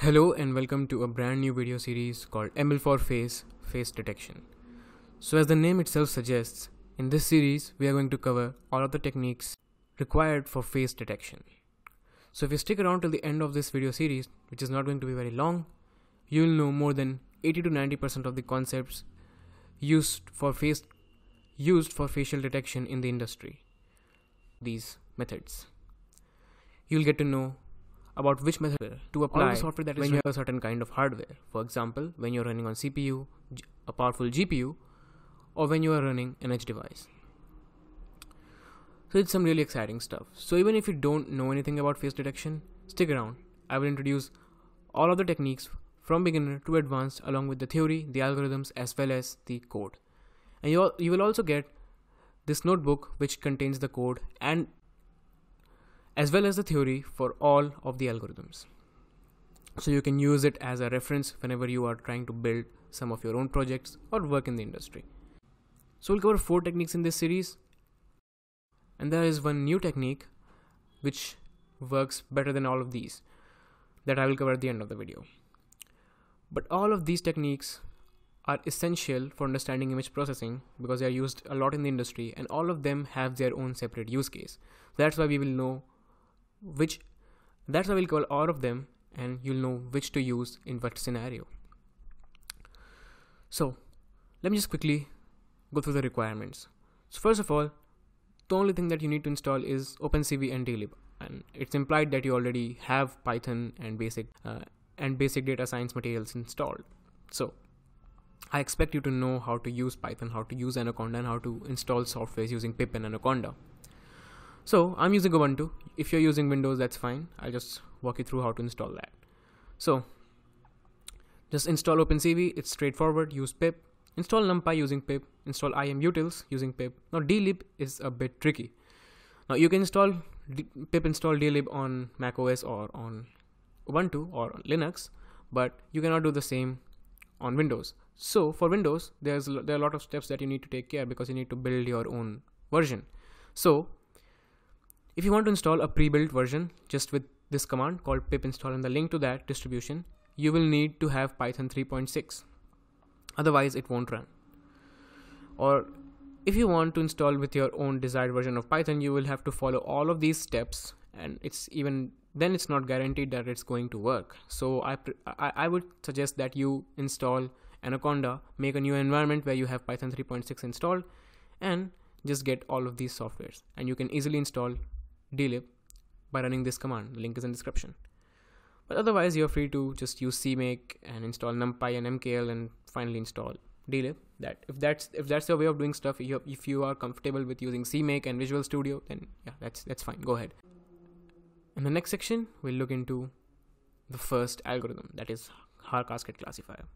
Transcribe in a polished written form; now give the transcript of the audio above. Hello and welcome to a brand new video series called ML4 Face Detection. So as the name itself suggests, in this series we are going to cover all of the techniques required for face detection. So if you stick around till the end of this video series, which is not going to be very long, you will know more than 80 to 90% of the concepts used for facial detection in the industry. These methods. You'll get to know about which method to apply the software that is when you have a certain kind of hardware. For example, when you're running on CPU, a powerful GPU, or when you are running an edge device. So it's some really exciting stuff. So even if you don't know anything about face detection, stick around. I will introduce all of the techniques from beginner to advanced, along with the theory, the algorithms, as well as the code. And you will also get this notebook which contains the code and as well as the theory for all of the algorithms. So you can use it as a reference whenever you are trying to build some of your own projects or work in the industry. So we'll cover 4 techniques in this series, and there is one new technique which works better than all of these that I will cover at the end of the video. But all of these techniques are essential for understanding image processing because they are used a lot in the industry, and all of them have their own separate use case. That's why we will know that's why we'll call all of them, and you'll know which to use in what scenario. So let me just quickly go through the requirements. So first of all, the only thing that you need to install is OpenCV and Dlib, and it's implied that you already have Python and basic data science materials installed. So I expect you to know how to use Python, how to use Anaconda, and how to install softwares using PIP and Anaconda. So I'm using Ubuntu. If you're using Windows, that's fine. I'll just walk you through how to install that. So just install OpenCV. It's straightforward. Use pip. Install NumPy using pip. Install imutils using pip. Now dlib is a bit tricky. Now you can install pip install dlib on macOS or on Ubuntu or on Linux, but you cannot do the same on Windows. So for Windows, there are a lot of steps that you need to take care because you need to build your own version. So if you want to install a pre-built version, just with this command called pip install and the link to that distribution, you will need to have Python 3.6. Otherwise it won't run. Or if you want to install with your own desired version of Python, you will have to follow all of these steps, and it's not guaranteed that it's going to work. So I would suggest that you install Anaconda, make a new environment where you have Python 3.6 installed, and just get all of these softwares. And you can easily install dlib by running this command. The link is in description. But otherwise you're free to just use CMake and install NumPy and MKL and finally install dlib. If that's your way of doing stuff, if you are comfortable with using CMake and Visual Studio, then yeah, that's fine. Go ahead. In the next section, we'll look into the first algorithm, that is Haar Cascade classifier.